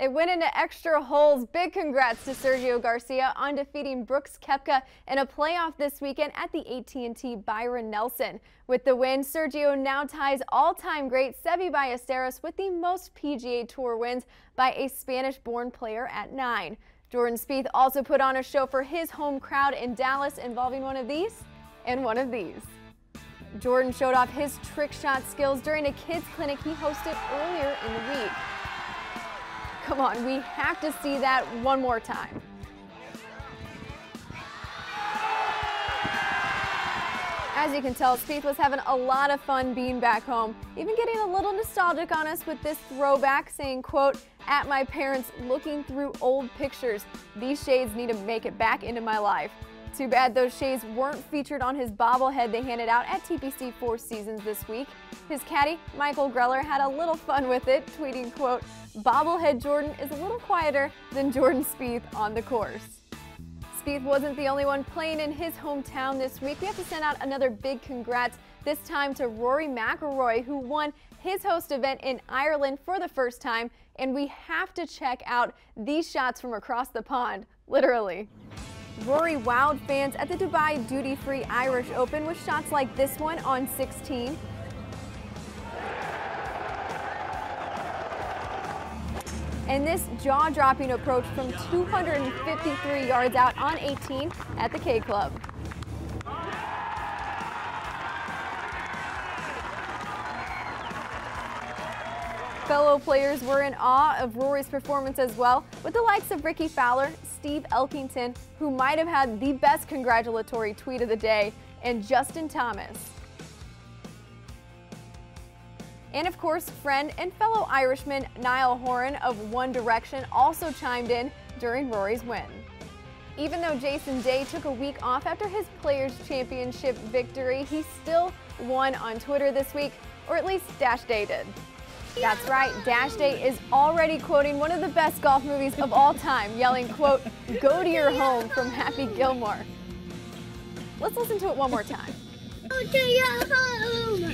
It went into extra holes. Big congrats to Sergio Garcia on defeating Brooks Koepka in a playoff this weekend at the AT&T Byron Nelson. With the win, Sergio now ties all-time great Seve Ballesteros with the most PGA Tour wins by a Spanish-born player at 9. Jordan Spieth also put on a show for his home crowd in Dallas, involving one of these and one of these. Jordan showed off his trick shot skills during a kids clinic he hosted earlier in the week. Come on, we have to see that one more time. As you can tell, Spieth was having a lot of fun being back home, even getting a little nostalgic on us with this throwback, saying, quote, "At my parents, looking through old pictures. These shades need to make it back into my life." Too bad those shades weren't featured on his bobblehead they handed out at TPC 4 Seasons this week. His caddy, Michael Greller, had a little fun with it, tweeting, quote, "Bobblehead Jordan is a little quieter than Jordan Spieth on the course." Spieth wasn't the only one playing in his hometown this week. We have to send out another big congrats, this time to Rory McIlroy, who won his host event in Ireland for the first time. And we have to check out these shots from across the pond, literally. Rory wowed fans at the Dubai Duty-Free Irish Open with shots like this one on 16. And this jaw-dropping approach from 253 yards out on 18 at the K Club. Fellow players were in awe of Rory's performance as well, with the likes of Rickie Fowler, Steve Elkington, who might have had the best congratulatory tweet of the day, and Justin Thomas. And of course, friend and fellow Irishman Niall Horan of One Direction also chimed in during Rory's win. Even though Jason Day took a week off after his Players' Championship victory, he still won on Twitter this week, or at least Dash Day did. That's right, Dash Day is already quoting one of the best golf movies of all time, yelling, quote, "Go to your home" from Happy Gilmore. Let's listen to it one more time. Go to your home.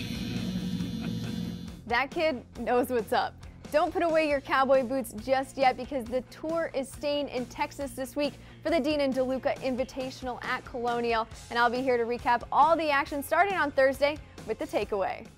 That kid knows what's up. Don't put away your cowboy boots just yet, because the tour is staying in Texas this week for the Dean and DeLuca Invitational at Colonial. And I'll be here to recap all the action starting on Thursday with the takeaway.